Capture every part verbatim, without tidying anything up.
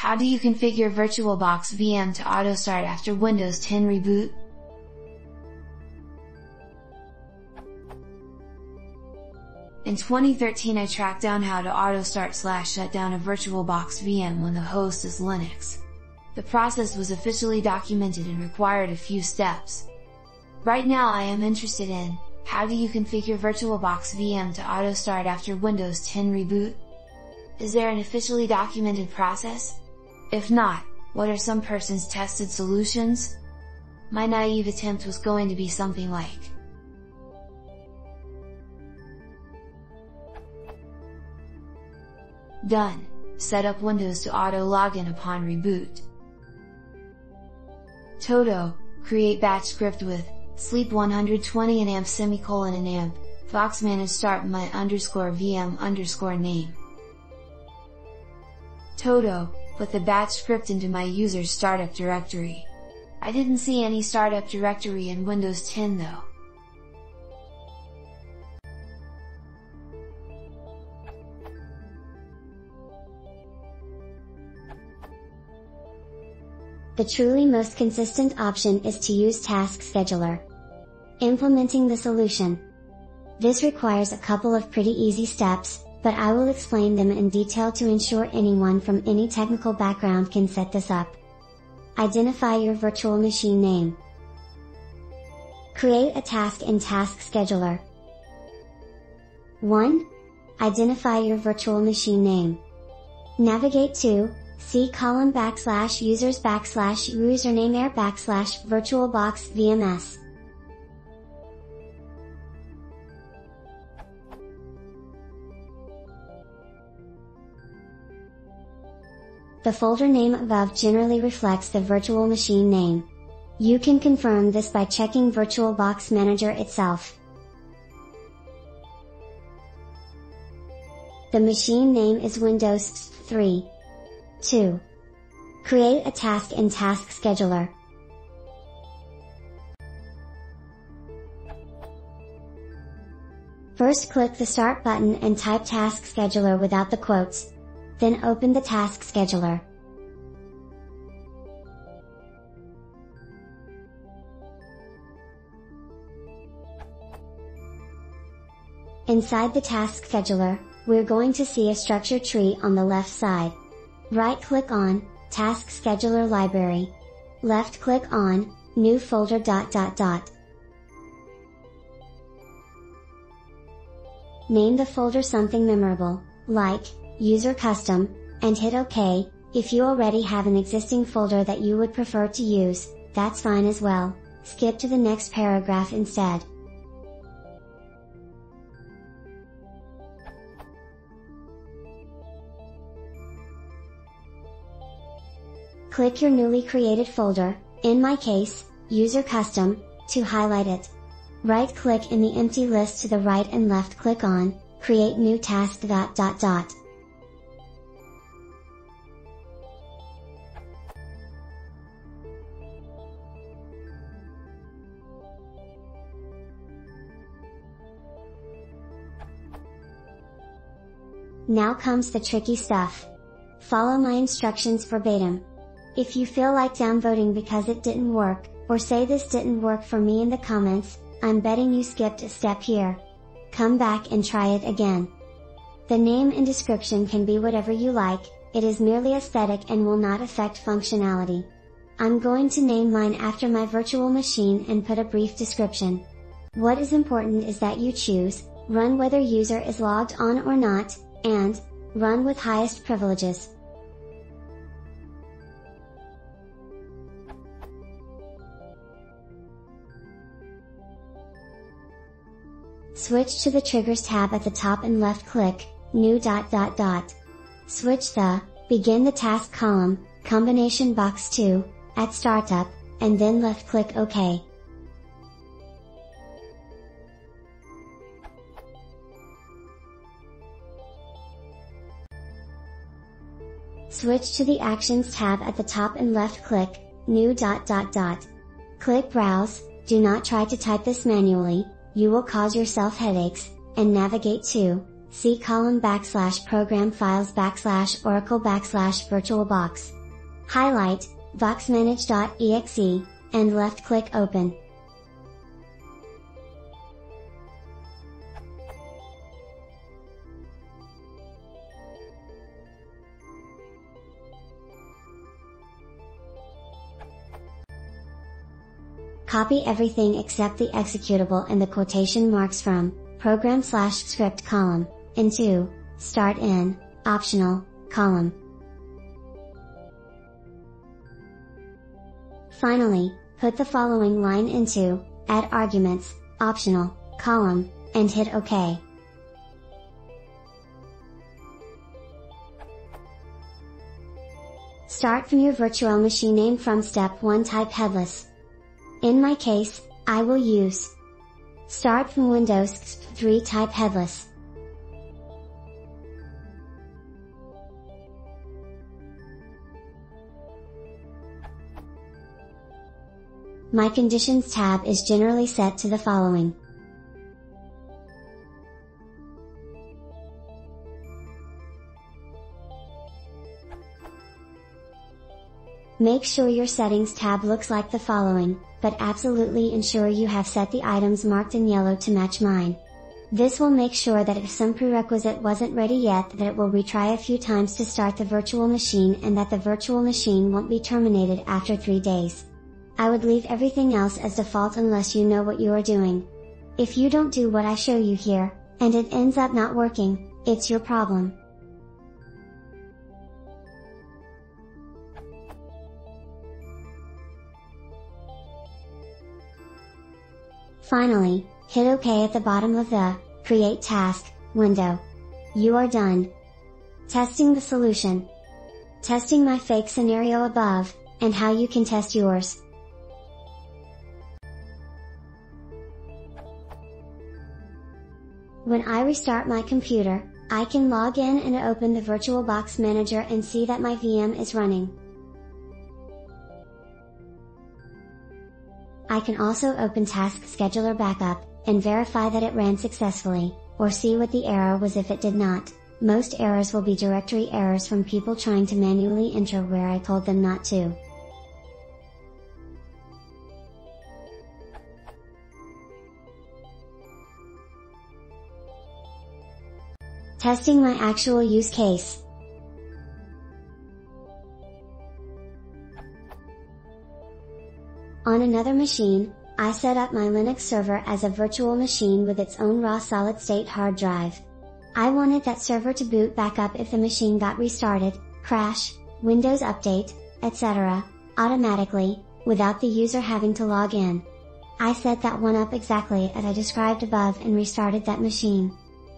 How do you configure VirtualBox V M to auto-start after Windows ten reboot? In twenty thirteen I tracked down how to auto-start slash shut down a VirtualBox V M when the host is Linux. The process was officially documented and required a few steps. Right now I am interested in, how do you configure VirtualBox V M to auto-start after Windows ten reboot? Is there an officially documented process? If not, what are some persons' tested solutions? My naive attempt was going to be something like, done. Set up Windows to auto-login upon reboot. Toto, create batch script with, sleep one hundred twenty and amp semicolon and amp, VBoxManage start my underscore VM underscore name. Toto, put the batch script into my user's startup directory. I didn't see any startup directory in Windows ten though. The truly most consistent option is to use Task Scheduler. Implementing the solution. This requires a couple of pretty easy steps, but I will explain them in detail to ensure anyone from any technical background can set this up. Identify your virtual machine name. Create a task in Task Scheduler. one. Identify your virtual machine name. Navigate to C column backslash users backslash username air backslash VirtualBox V M S. The folder name above generally reflects the virtual machine name. You can confirm this by checking VirtualBox Manager itself. The machine name is Windows three. two. Create a task in Task Scheduler. First click the Start button and type Task Scheduler without the quotes. Then open the Task Scheduler. Inside the Task Scheduler, we're going to see a structure tree on the left side. Right-click on, Task Scheduler Library. Left-click on, New Folder dot dot dot. Name the folder something memorable, like, User Custom, and hit OK. If you already have an existing folder that you would prefer to use, that's fine as well. Skip to the next paragraph instead. Click your newly created folder, in my case, User Custom, to highlight it. Right-click in the empty list to the right and left-click on, Create New Task dot dot dot. Now comes the tricky stuff. Follow my instructions verbatim. If you feel like downvoting because it didn't work, or say this didn't work for me in the comments, I'm betting you skipped a step here. Come back and try it again. The name and description can be whatever you like, it is merely aesthetic and will not affect functionality. I'm going to name mine after my virtual machine and put a brief description. What is important is that you choose, run whether user is logged on or not, and, run with highest privileges. Switch to the Triggers tab at the top and left click, New dot dot dot. Switch the, Begin the Task column, Combination box to, at Startup, and then left click OK. Switch to the Actions tab at the top and left click, New dot dot dot. Click Browse, do not try to type this manually. You will cause yourself headaches, and navigate to, C colon backslash program files backslash oracle backslash virtualbox. Highlight, VBoxManage.exe, and left click open. Copy everything except the executable and the quotation marks from program slash script column into start in optional column. Finally, put the following line into add arguments optional column and hit OK. Start from your virtual machine name from step one. Type headless. In my case, I will use. Start from Windows three. Type headless. My conditions tab is generally set to the following. Make sure your settings tab looks like the following, but absolutely ensure you have set the items marked in yellow to match mine. This will make sure that if some prerequisite wasn't ready yet, that it will retry a few times to start the virtual machine and that the virtual machine won't be terminated after three days. I would leave everything else as default unless you know what you are doing. If you don't do what I show you here, and it ends up not working, it's your problem. Finally, hit OK at the bottom of the Create Task window. You are done. Testing the solution. Testing my fake scenario above, and how you can test yours. When I restart my computer, I can log in and open the VirtualBox Manager and see that my V M is running. I can also open Task Scheduler Backup, and verify that it ran successfully, or see what the error was if it did not. Most errors will be directory errors from people trying to manually enter where I told them not to. Testing my actual use case. On another machine, I set up my Linux server as a virtual machine with its own raw solid-state hard drive. I wanted that server to boot back up if the machine got restarted, crash, Windows update, et cetera, automatically, without the user having to log in. I set that one up exactly as I described above and restarted that machine.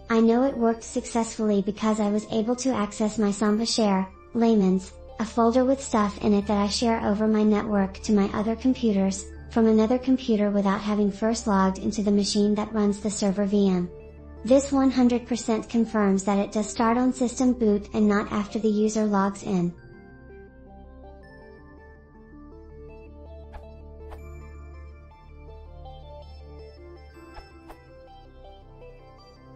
I know it worked successfully because I was able to access my Samba share, layman's, a folder with stuff in it that I share over my network to my other computers, from another computer without having first logged into the machine that runs the server V M. This one hundred percent confirms that it does start on system boot and not after the user logs in.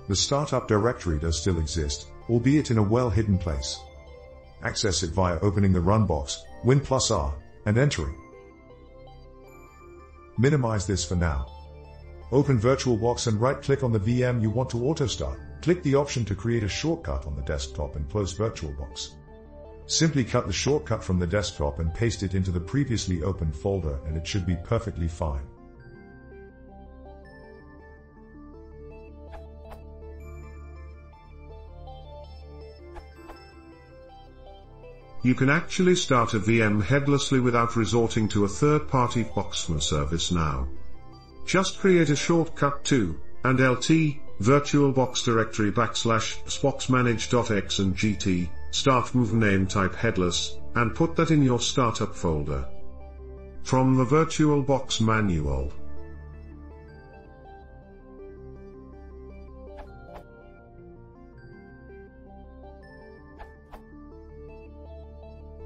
The startup directory does still exist, albeit in a well-hidden place. Access it via opening the run box, win plus R, and entering. Minimize this for now. Open VirtualBox and right-click on the V M you want to auto-start. Click the option to create a shortcut on the desktop and close VirtualBox. Simply cut the shortcut from the desktop and paste it into the previously opened folder and it should be perfectly fine. You can actually start a V M headlessly without resorting to a third-party VBoxManage service now. Just create a shortcut to, and lt, VirtualBox directory backslash VBoxManage.x and gt, start move name type headless, and put that in your startup folder. From the VirtualBox manual.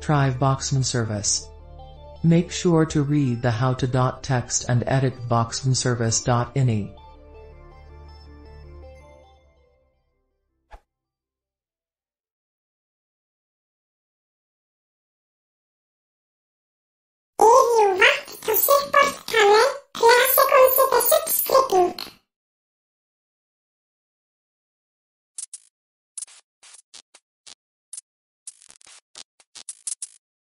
Try VBoxManage service. Make sure to read the how-to.txt and edit VBoxManage service.ini.